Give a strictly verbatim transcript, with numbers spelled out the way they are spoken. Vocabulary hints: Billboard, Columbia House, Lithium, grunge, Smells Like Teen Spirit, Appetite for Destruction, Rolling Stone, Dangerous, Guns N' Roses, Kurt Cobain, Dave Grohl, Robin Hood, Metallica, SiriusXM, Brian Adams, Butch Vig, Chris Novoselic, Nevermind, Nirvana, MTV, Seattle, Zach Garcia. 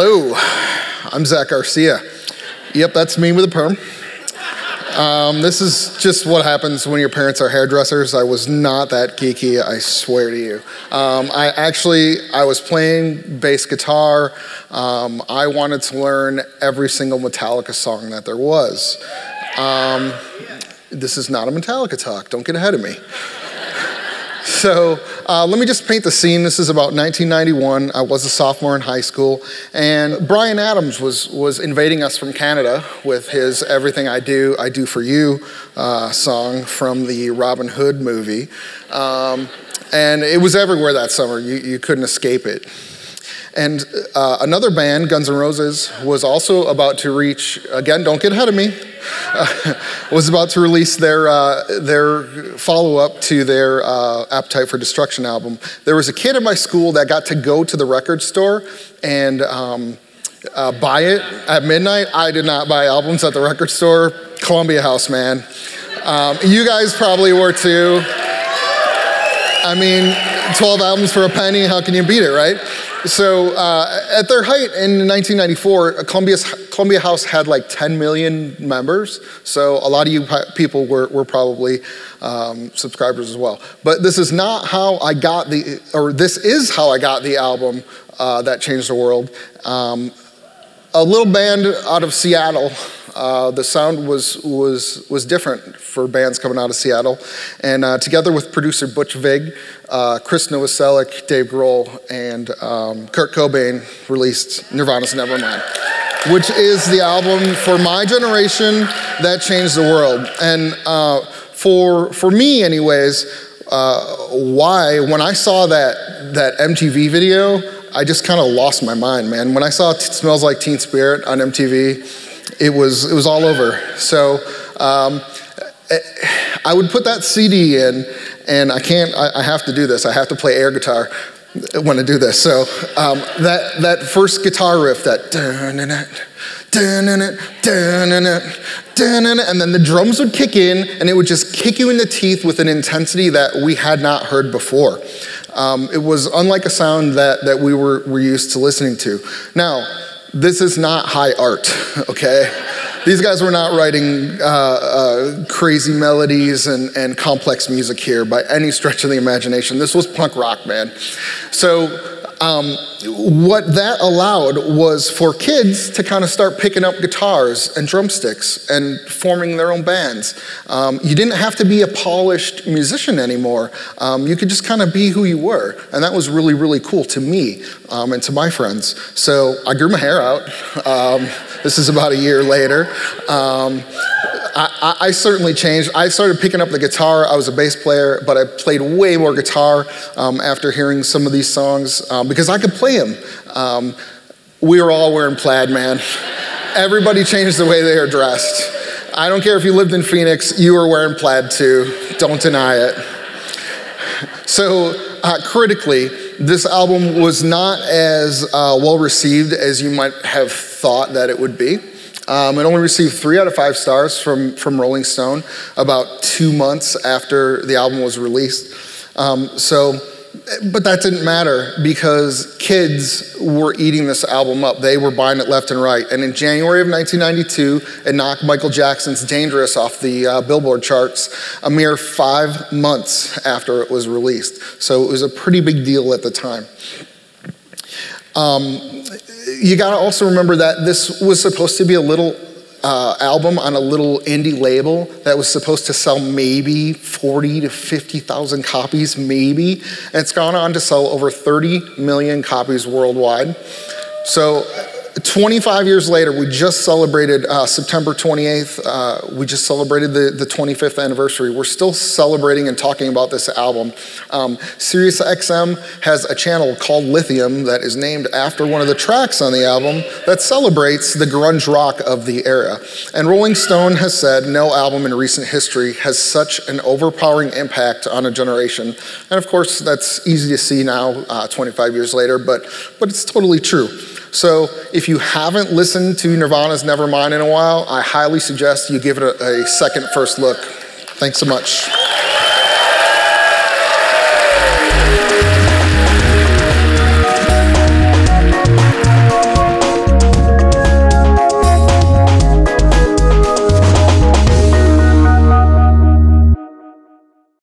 Hello, I'm Zach Garcia. Yep, that's me with a perm. Um, this is just what happens when your parents are hairdressers. I was not that geeky, I swear to you. Um, I actually, I was playing bass guitar. Um, I wanted to learn every single Metallica song that there was. Um, this is not a Metallica talk, don't get ahead of me. So uh, let me just paint the scene. This is about nineteen ninety-one. I was a sophomore in high school, and Brian Adams was was invading us from Canada with his "Everything I Do, I Do For You" uh, song from the Robin Hood movie, um, and it was everywhere that summer. You, you couldn't escape it. And uh, another band, Guns N' Roses, was also about to reach, again, don't get ahead of me, uh, was about to release their, uh, their follow-up to their uh, Appetite for Destruction album. There was a kid at my school that got to go to the record store and um, uh, buy it at midnight. I did not buy albums at the record store. Columbia House, man. Um, you guys probably were too. I mean, twelve albums for a penny, how can you beat it, right? So uh, at their height in nineteen ninety-four, Columbia's, Columbia House had like ten million members. So a lot of you people were, were probably um, subscribers as well. But this is not how I got the, or this is how I got the album uh, that changed the world. Um, a little band out of Seattle. Uh, the sound was, was, was different for bands coming out of Seattle. And uh, together with producer Butch Vig, uh, Chris Novoselic, Dave Grohl, and um, Kurt Cobain released Nirvana's Nevermind, which is the album for my generation that changed the world. And uh, for, for me anyways, uh, why, when I saw that, that M T V video, I just kind of lost my mind, man. When I saw Smells Like Teen Spirit on M T V, It was, it was all over. So um, I would put that C D in, and I can't, I, I have to do this. I have to play air guitar when I do this. So um, that, that first guitar riff, that and then the drums would kick in, and it would just kick you in the teeth with an intensity that we had not heard before. Um, it was unlike a sound that, that we were, were used to listening to. Now, this is not high art, okay? These guys were not writing uh, uh, crazy melodies and, and complex music here by any stretch of the imagination. This was punk rock, man. So um, what that allowed was for kids to kind of start picking up guitars and drumsticks and forming their own bands. Um, you didn't have to be a polished musician anymore. Um, you could just kind of be who you were. And that was really, really cool to me um, and to my friends. So I grew my hair out. Um, this is about a year later. Um, I, I certainly changed. I started picking up the guitar. I was a bass player, but I played way more guitar um, after hearing some of these songs um, because I could play them. Um, we were all wearing plaid, man. Everybody changed the way they were dressed. I don't care if you lived in Phoenix, you were wearing plaid too. Don't deny it. So uh, critically, this album was not as uh, well received as you might have thought that it would be. Um, it only received three out of five stars from, from Rolling Stone about two months after the album was released. Um, so, but that didn't matter because kids were eating this album up. They were buying it left and right. And in January of nineteen ninety-two, it knocked Michael Jackson's Dangerous off the uh, Billboard charts a mere five months after it was released. So it was a pretty big deal at the time. Um, you gotta also remember that this was supposed to be a little uh, album on a little indie label that was supposed to sell maybe forty to fifty thousand copies, maybe. And it's gone on to sell over thirty million copies worldwide. So twenty-five years later, we just celebrated uh, September twenty-eighth. Uh, we just celebrated the, the twenty-fifth anniversary. We're still celebrating and talking about this album. Um, SiriusXM has a channel called Lithium that is named after one of the tracks on the album that celebrates the grunge rock of the era. And Rolling Stone has said no album in recent history has such an overpowering impact on a generation. And of course, that's easy to see now, uh, twenty-five years later, but, but it's totally true. So if you haven't listened to Nirvana's Nevermind in a while, I highly suggest you give it a, a second first look. Thanks so much.